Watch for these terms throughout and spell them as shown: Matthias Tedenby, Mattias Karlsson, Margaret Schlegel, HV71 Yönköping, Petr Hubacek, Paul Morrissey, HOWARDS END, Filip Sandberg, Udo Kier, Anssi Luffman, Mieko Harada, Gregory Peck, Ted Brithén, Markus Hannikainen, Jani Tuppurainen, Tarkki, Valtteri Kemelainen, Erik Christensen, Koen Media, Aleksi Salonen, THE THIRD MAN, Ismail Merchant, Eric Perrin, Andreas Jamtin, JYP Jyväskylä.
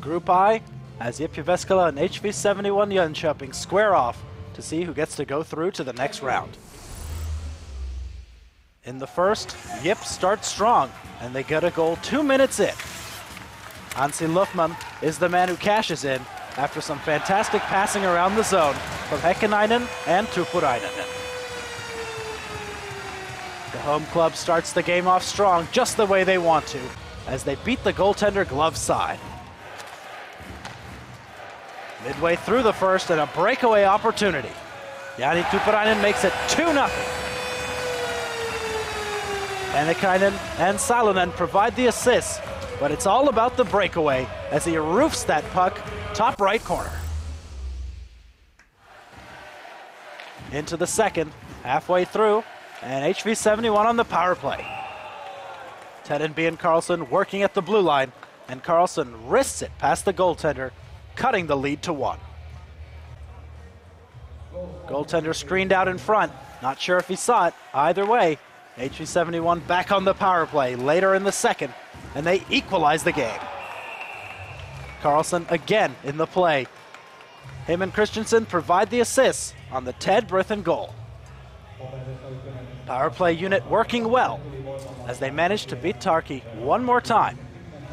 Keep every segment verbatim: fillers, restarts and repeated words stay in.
Group I, as J Y P Jyväskylä and H V seventy-one Yönköping square off to see who gets to go through to the next round. In the first, J Y P starts strong, and they get a goal two minutes in. Anssi Luffman is the man who cashes in after some fantastic passing around the zone from Hekinainen and Tuppurainen. The home club starts the game off strong, just the way they want to, as they beat the goaltender glove side. Midway through the first, and a breakaway opportunity. Jani Tuppurainen makes it two nothing. Hannikainen and Salonen provide the assists, but it's all about the breakaway as he roofs that puck top right corner. Into the second, halfway through, and H V seventy-one on the power play. Tedenby and Karlsson working at the blue line, and Karlsson wrists it past the goaltender, cutting the lead to one. Goaltender screened out in front, not sure if he saw it. Either way, H V seventy-one back on the power play later in the second, and they equalize the game. Karlsson again in the play. Him and Christensen provide the assists on the Ted Brithén goal. Power play unit working well as they manage to beat Tarkki one more time,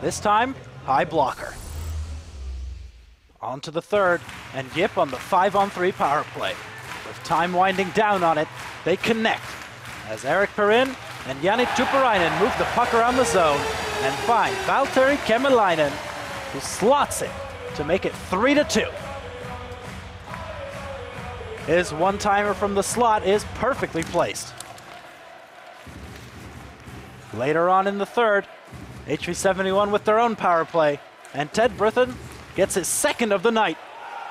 this time high blocker. On to the third, and J Y P on the five on three power play. With time winding down on it, they connect as Eric Perrin and Jani Tuppurainen move the puck around the zone and find Valtteri Kemelainen, who slots it to make it three to two. His one-timer from the slot is perfectly placed. Later on in the third, H V seventy-one with their own power play, and Ted Brithén gets his second of the night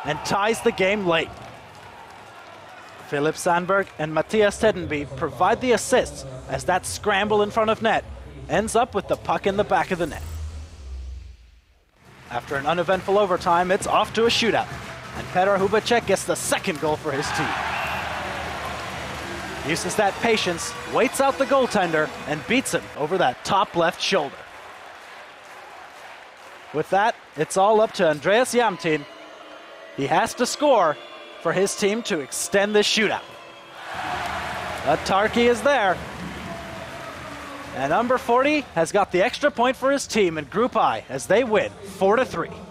and ties the game late. Filip Sandberg and Matthias Tedenby provide the assists as that scramble in front of net ends up with the puck in the back of the net. After an uneventful overtime, it's off to a shootout, and Petr Hubacek gets the second goal for his team. Uses that patience, waits out the goaltender, and beats him over that top left shoulder. With that, it's all up to Andreas Jamtin. He has to score for his team to extend this shootout. But Tarkki is there. And number forty has got the extra point for his team in Group I as they win four to three.